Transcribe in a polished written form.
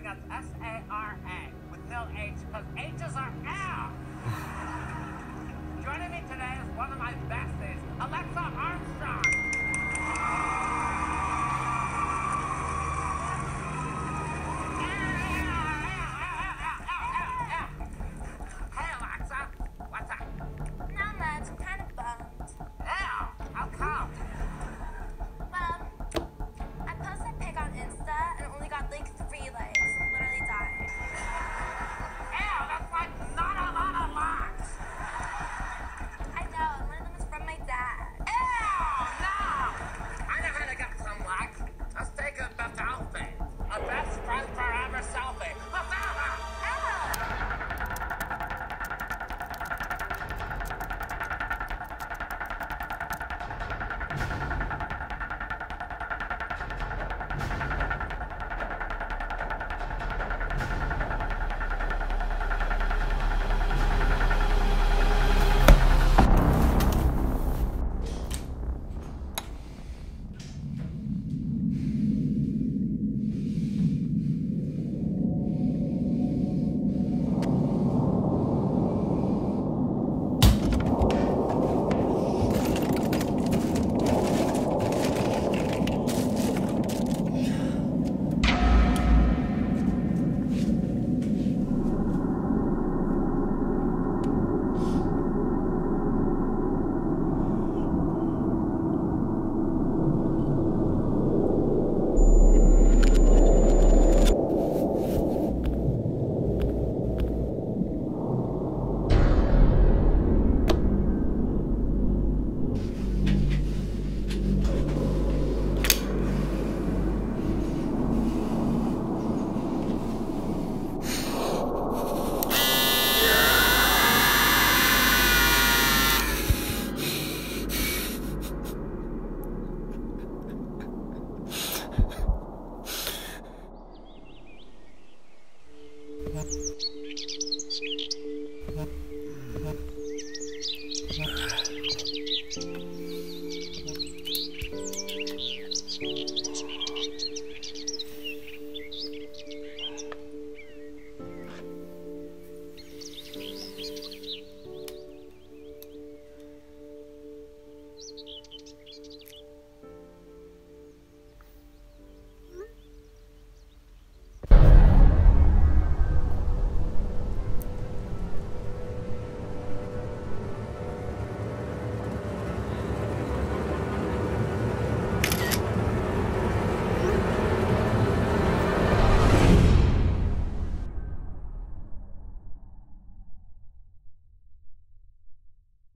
spelling of SARA with no H, because H's are out. Joining me today is one of my besties, Alexa Armstrong.